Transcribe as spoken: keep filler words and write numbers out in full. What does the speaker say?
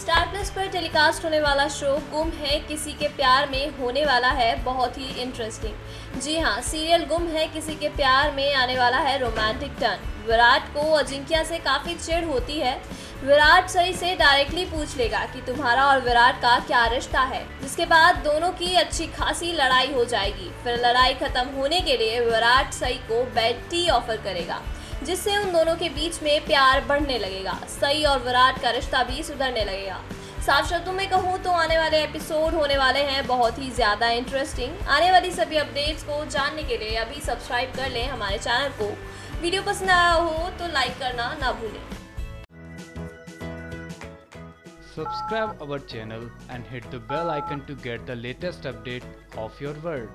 Star plus पर telecast होने वाला शो गुम है किसी के प्यार में होने वाला है बहुत ही इंटरेस्टिंग। जी हाँ, सीरियल गुम है किसी के प्यार में आने वाला है रोमांटिक टर्न। विराट को अजिंक्या से काफ़ी चिढ़ होती है। विराट सई से डायरेक्टली पूछ लेगा कि तुम्हारा और विराट का क्या रिश्ता है, जिसके बाद दोनों की अच्छी खासी लड़ाई हो जाएगी। फिर लड़ाई खत्म होने के लिए विराट सई को बैड टी ऑफर करेगा, जिससे उन दोनों के बीच में प्यार बढ़ने लगेगा। सई और विराट का रिश्ता भी सुधरने लगेगा। साफ शब्दों में कहूँ तो आने वाले एपिसोड होने वाले हैं बहुत ही ज़्यादा इंटरेस्टिंग। आने वाली सभी अपडेट्स को जानने के लिए अभी सब्सक्राइब कर लें हमारे चैनल को। वीडियो पसंद आया हो तो लाइक करना ना भूलें। Subscribe our channel and hit the bell icon to get the latest update of your world.